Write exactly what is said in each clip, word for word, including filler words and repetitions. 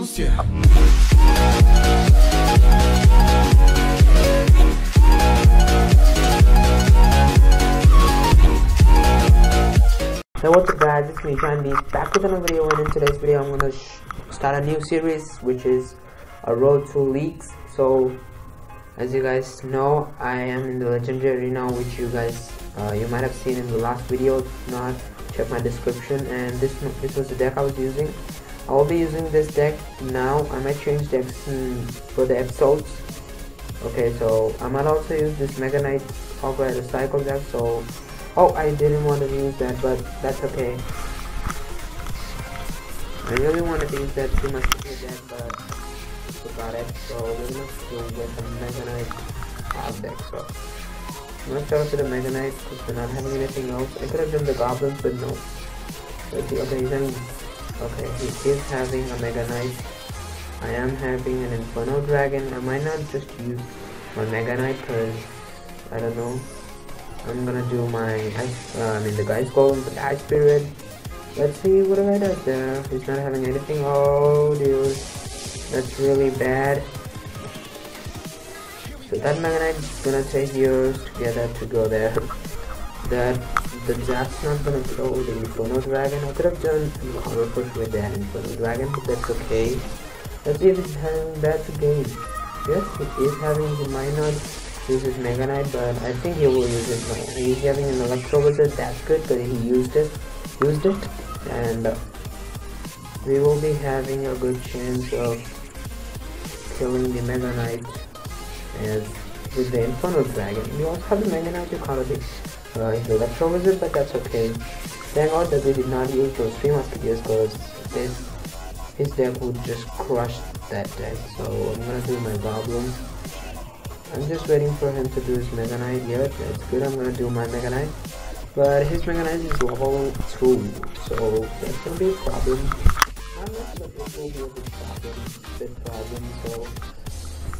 moves, yeah. Now what's up guys, it's me Giant Beast back with another video, and in today's video I'm gonna sh start a new series which is a road to leagues. So as you guys know, I am in the legendary arena, which you guys uh, you might have seen in the last video. Not check my description. And this this was the deck I was using. I will be using this deck now. I might change decks for the episodes. Okay, so I might also use this Mega Knight Hog Rider cycle deck. So oh, I didn't want to use that, but that's okay. I really wanted to use that Three Musketeer deck, but about it, so we're gonna still get the Mega Knight half deck. So I'm gonna start with the Mega Knight because we're not having anything else. I could have done the goblins, but no. Okay, he's having, okay, he is having a Mega Knight. I am having an Inferno Dragon. I might not just use my Mega Knight because I don't know. I'm gonna do my ice, uh, I mean the Ice Golem with the Ice Spirit. Let's see what have I done there. He's not having anything. Oh dude. That's really bad. So that Mega Knight is gonna take yours together to go there. That the Zap's not gonna throw the Inferno Dragon. I could have done an auto push with that Inferno Dragon, but that's okay. Let's see if he's having that again. Yes, he is having. He might not use his Mega Knight, but I think he will use it now. He's having an Electro Wizard. That's good, but he used it, used it, and uh, we will be having a good chance of killing the Mega Knight as with the Inferno Dragon. We also have the Mega Knight to counter the uh, Electro Wizard, but that's okay. Thank God that we did not use those Three Musketeers because this his deck would just crush that deck. So I'm gonna do my Goblin. I'm just waiting for him to do his Mega Knight. Yeah, that's good. I'm gonna do my Mega Knight, but his Mega Knight is level two, so that's gonna be a problem. I'm not sure if it will be a big problem, big problem, so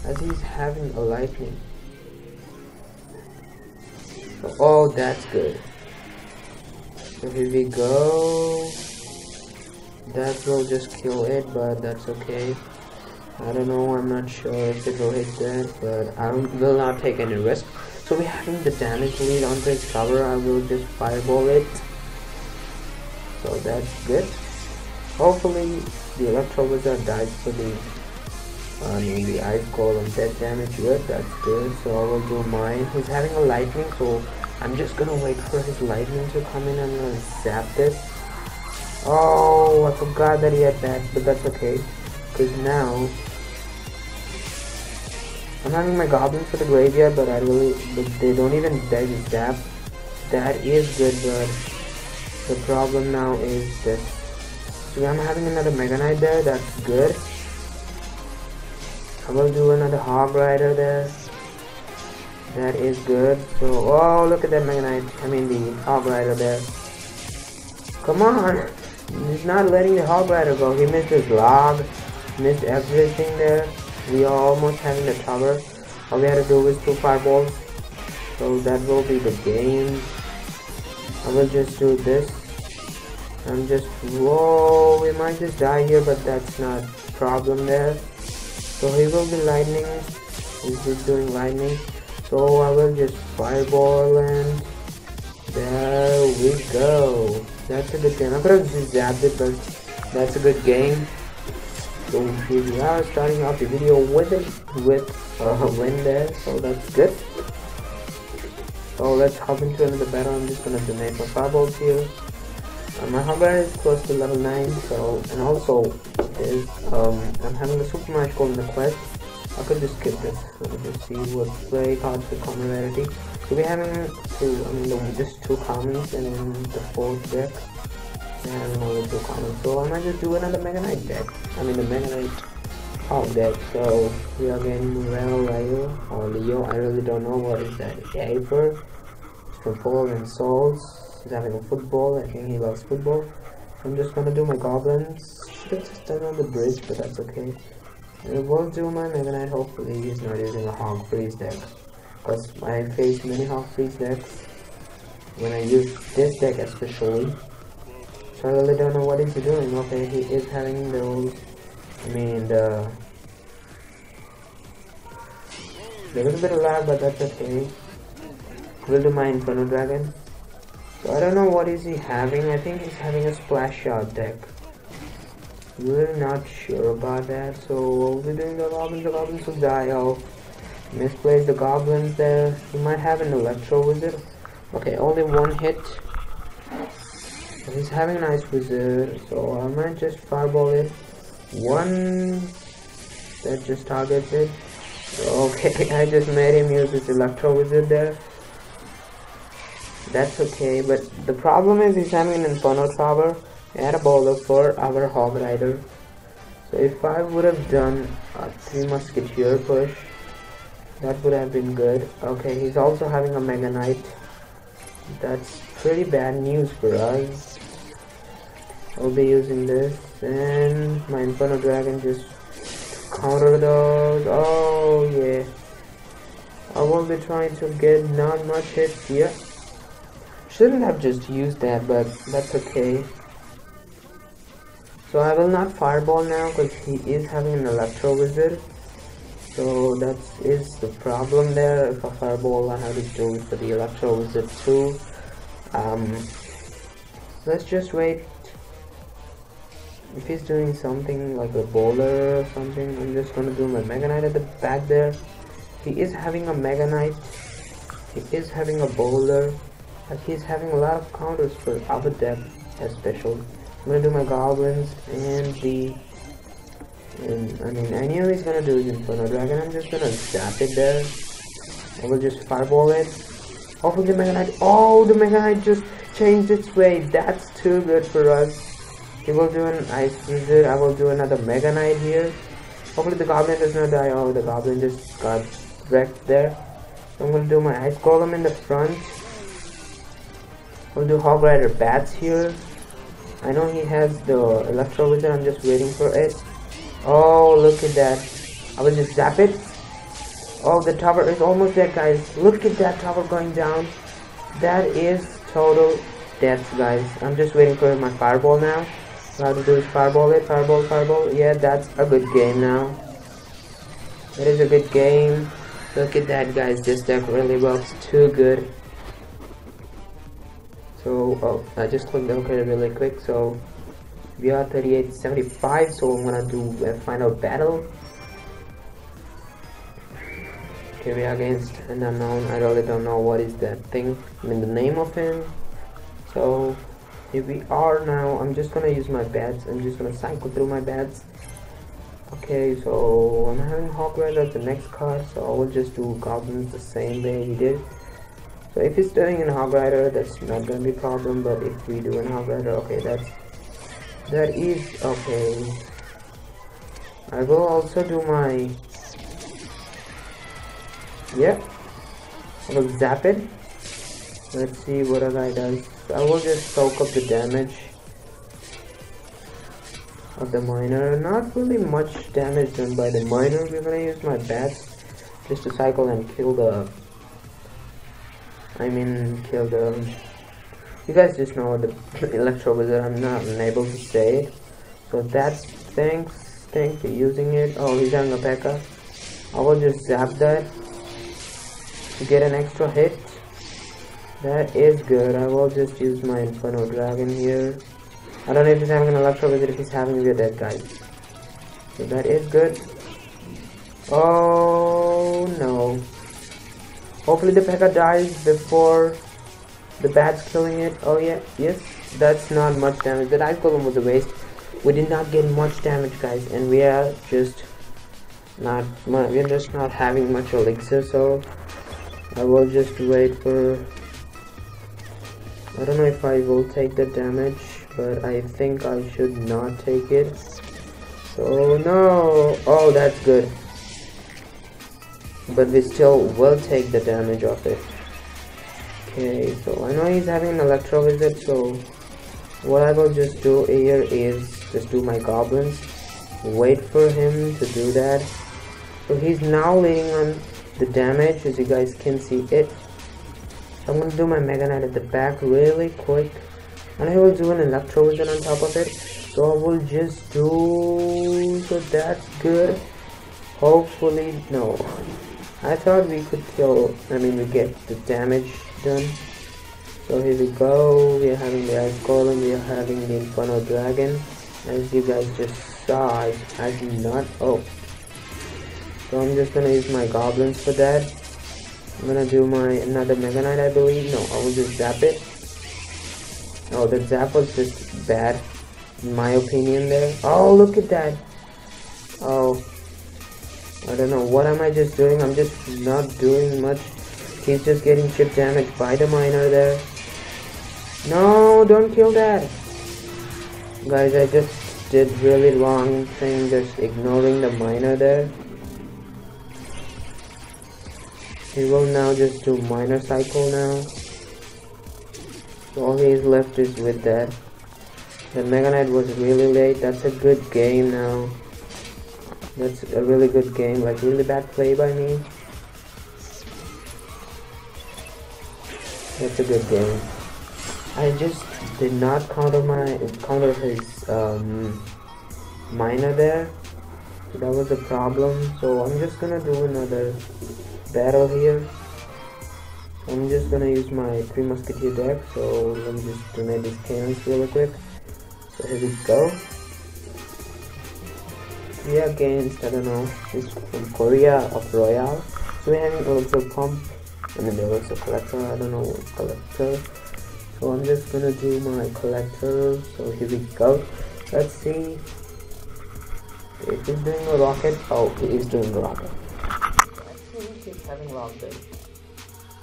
as he's having a lightning. So, oh, that's good. So here we go. That will just kill it, but that's okay. I don't know, I'm not sure if it will hit that, but I will not take any risk. So we're having the damage lead onto its cover. I will just fireball it. So that's good. Hopefully the Electro Wizard died for the uh, I mean the Ice Golem that damage with, that's good. So I will do mine. He's having a lightning, so I'm just gonna wait for his lightning to come in. I'm gonna zap this. Oh, I forgot that he had that, but that's okay. Cause now I'm having my goblins for the graveyard, but I really but they don't even die to zap. That is good, but the problem now is that so I'm having another Mega Knight there, that's good. I will do another Hog Rider there. That is good. So, oh, look at that Mega Knight. I mean the Hog Rider there. Come on. He's not letting the Hog Rider go. He missed his log. Missed everything there. We are almost having the tower. All we had to do was two fireballs. So that will be the game. I will just do this. I'm just, whoa, we might just die here, but that's not a problem there. So he will be lightning, he's just doing lightning. So I will just fireball and there we go. That's a good game. I could have just zapped it, but that's a good game. So here we are starting off the video with it, with a win there, so that's good. So let's hop into another battle. I'm just gonna donate my fireballs here. Uh, my Hog Rider is close to level nine, so, and also is, um, I'm having a super magical in the quest. I could just skip this, so we can see what play cards for common rarity. So we're having two, I mean, the, just two commons and then the fourth deck, and only two commons. So I might just do another Mega Knight deck, I mean the Mega Knight Hog deck. So we are getting Leo or Leo, I really don't know what is that, it's Aper, for Paul and Souls. He's having a football, I think he loves football. I'm just gonna do my goblins. Should've just done on the bridge, but that's okay. I will do my Mega Knight, hopefully he's not using a Hog Freeze deck. Cause I face many Hog Freeze decks when I use this deck especially. So I really don't know what he's doing. Okay, he is having those I mean, the... there was a bit of lag, but that's okay. We'll do my Inferno Dragon. So I don't know what is he having. I think he's having a splash out deck. We're not sure about that. So we're doing the goblins. The goblins will die. I'll misplace the goblins there. He might have an Electro Wizard. Okay, only one hit. So he's having an Ice Wizard. So I might just fireball it. One that just targets it. Okay, I just made him use his Electro Wizard there. That's okay, but the problem is he's having an Inferno Tower and a bowler for our Hog Rider. So if I would have done a Three Musketeer push, that would have been good. Okay, he's also having a Mega Knight. That's pretty bad news for us. I'll be using this, and my Inferno Dragon just counter those. Oh yeah, I won't be trying to get not much hits here. Shouldn't have just used that, but that's okay. So I will not fireball now because he is having an Electro Wizard. So that is the problem there. If I fireball, I have to do it for the Electro Wizard too. Um, let's just wait. If he's doing something like a bowler or something, I'm just gonna do my Mega Knight at the back there. He is having a Mega Knight. He is having a bowler. Like he's having a lot of counters for other deck as special. I'm gonna do my goblins and the... And, I mean, I knew he's gonna do his Inferno Dragon. I'm just gonna zap it there. I will just fireball it. Hopefully the Mega Knight... Oh, the Mega Knight just changed its way. That's too good for us. He will do an Ice Wizard. I will do another Mega Knight here. Hopefully the Goblin does not die. Oh, the Goblin just got wrecked there. I'm gonna do my Ice Golem in the front. We'll do Hog Rider Bats here. I know he has the Electro Wizard. I'm just waiting for it. Oh, look at that. I will just zap it. Oh, the tower is almost dead, guys. Look at that tower going down. That is total death, guys. I'm just waiting for my fireball now. All I have to do is fireball it. Fireball, fireball. Yeah, that's a good game now. It is a good game. Look at that, guys. This deck really works too good. So, oh, I just clicked the hook really quick, so we are thirty-eight seventy-five, so I'm gonna do a final battle. Okay, we are against an unknown. I really don't know what is that thing, I mean the name of him. So, here we are now. I'm just gonna use my bats, I'm just gonna cycle through my bats. Okay, so I'm having Hog Rider as the next card, so I will just do Goblins the same way he did. So if he's doing a Hog Rider, that's not gonna be a problem, but if we do a Hog Rider, okay, that's, that is okay. I will also do my, yep, I will zap it. Let's see what a guy does. I will just soak up the damage of the miner. Not really much damage done by the miner. We're gonna use my bats just to cycle and kill the, I mean, kill the... You guys just know the Electro Wizard. I'm not able to say it. So that's... Thanks. Thanks for using it. Oh, he's having a P E K K A. I will just zap that to get an extra hit. That is good. I will just use my Inferno Dragon here. I don't know if he's having an Electro Wizard. If he's having a dead guy. So that is good. Oh, no. Hopefully the P E K K A dies before the bat's killing it. Oh yeah, yes, that's not much damage. That Ice Golem was a waste. We did not get much damage, guys, and we are just not we're just not having much elixir. So I will just wait for. I don't know if I will take the damage, but I think I should not take it. So no. Oh, that's good. But we still will take the damage of it. Okay, so I know he's having an Electro Wizard, so what I will just do here is just do my goblins, wait for him to do that. So he's now leading on the damage, as you guys can see it. I'm gonna do my Mega Knight at the back really quick, and I will do an Electro Wizard on top of it. So we'll just do so that's good. Hopefully no. I thought we could kill I mean we get the damage done. So here we go, we are having the Ice Golem, we are having the Inferno Dragon. As you guys just saw, I, I do not oh. So I'm just gonna use my goblins for that. I'm gonna do my another Mega Knight, I believe. No, I will just zap it. Oh, the zap was just bad, in my opinion there. Oh, look at that. Oh, I don't know, what am I just doing? I'm just not doing much. He's just getting chip damage by the miner there. No, don't kill that. Guys, I just did really wrong thing, just ignoring the miner there. He will now just do miner cycle now. So all he is left is with that. The Mega Knight was really late. That's a good game now. That's a really good game. Like, really bad play by me. That's a good game. I just did not counter my counter his um, miner there. So that was a problem. So I'm just gonna do another battle here. I'm just gonna use my Three Musketeer deck. So let me just donate these cannons really quick. So here we go. We are against, I don't know, it's from Korea of Royale. So we have an Electro Pump and then there was a Collector, I don't know, Collector. So I'm just gonna do my Collector. So here we go. Let's see if he's doing a rocket. Oh, he is doing a rocket. I think he's having rocket.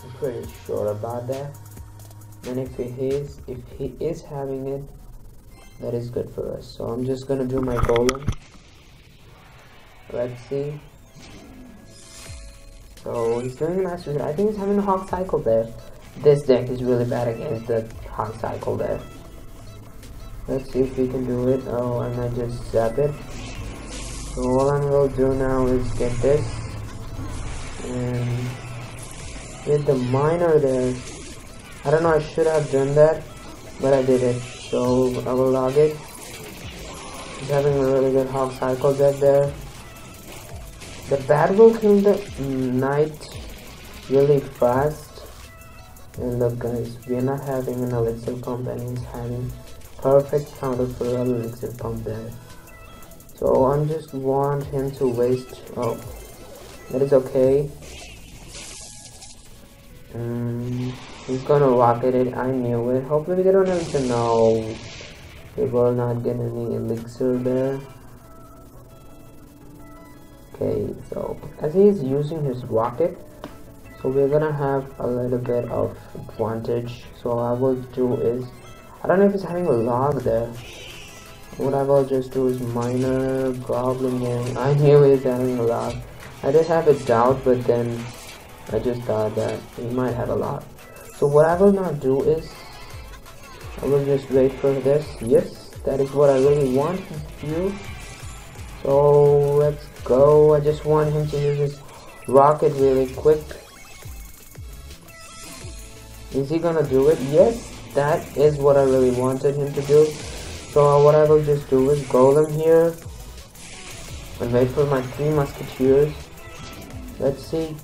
I'm pretty sure about that. And if he is, if he is having it, that is good for us. So I'm just gonna do my golem. Let's see. So he's doing an Ice Wizard. I think he's having a Hog Cycle there. This deck is really bad against the Hog Cycle there. Let's see if we can do it. Oh, I might just zap it. So all I'm gonna do now is get this and get the miner there. I don't know, I should have done that, but I did it. So I will log it. He's having a really good Hog Cycle deck there. The bat will kill the Knight really fast. And look guys, we are not having an Elixir Pump and he's having perfect counter for an Elixir Pump there. So I'm just want him to waste. Oh, that is okay. Um, he's gonna rocket it, I knew it. Hopefully they don't have to know. We will not get any elixir there. Okay, so as he is using his rocket, so we're gonna have a little bit of advantage. So what I will do is, I don't know if he's having a log there. What I will just do is minor Goblin Gang. I knew he's having a log. I just have a doubt, but then I just thought that he might have a log. So what I will not do is, I will just wait for this. Yes, that is what I really want to do. So let's go. I just want him to use his rocket really quick. Is he gonna do it? Yes, that is what I really wanted him to do. So what I will just do is golem here and wait for my Three Musketeers. Let's see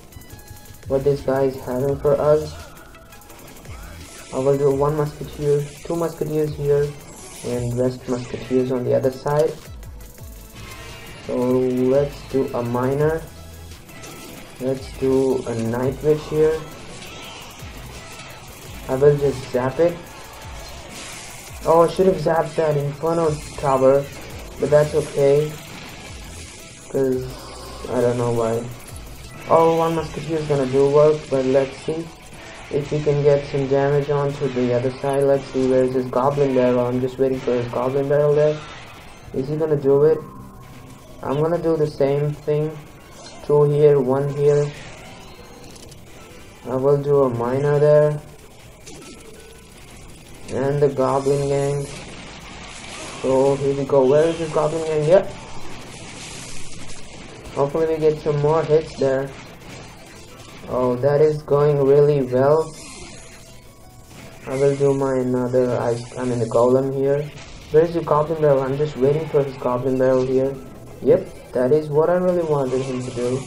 what this guy is having for us. I will do one musketeer, two musketeers here, and rest musketeers on the other side. So let's do a miner. Let's do a Night Witch here. I will just zap it. Oh, I should have zapped that Inferno Tower, but that's okay, because I don't know why. Oh, one musketeer is gonna do work, but let's see if he can get some damage onto the other side. Let's see, where is his Goblin Barrel? I'm just waiting for his Goblin Barrel there. Is he gonna do it? I'm gonna do the same thing. Two here, one here. I will do a miner there. And the Goblin Gang. So here we go. Where is his Goblin Gang? Yep. Hopefully we get some more hits there. Oh, that is going really well. I will do my another ice, I mean the golem here. Where's your Goblin Barrel? I'm just waiting for his Goblin Barrel here. Yep, that is what I really wanted him to do.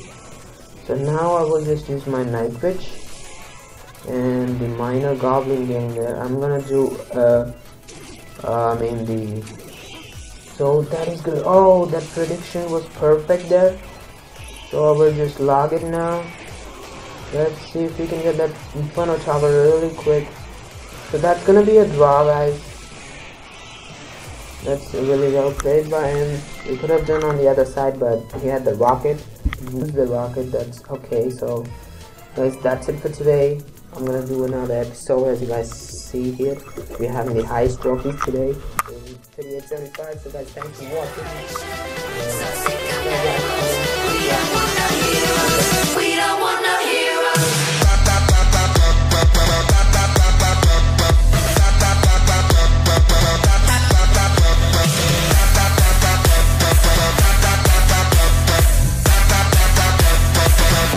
So now I will just use my Night Witch and the minor Goblin Gang there. I'm gonna do, uh, uh, I mean the... So that is good. Oh, that prediction was perfect there. So I will just log it now. Let's see if we can get that Inferno Tower really quick. So that's gonna be a draw, guys. That's really well played by him. We could have done on the other side, but he had the rocket. He used the rocket. That's okay. So, guys, that's it for today. I'm gonna do another episode. As you guys see here, we're having the highest trophies today. thirty-eight seventy-five. So, guys, thanks for watching. We don't want no heroes. Blah,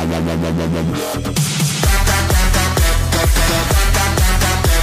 blah, blah, blah, blah, blah.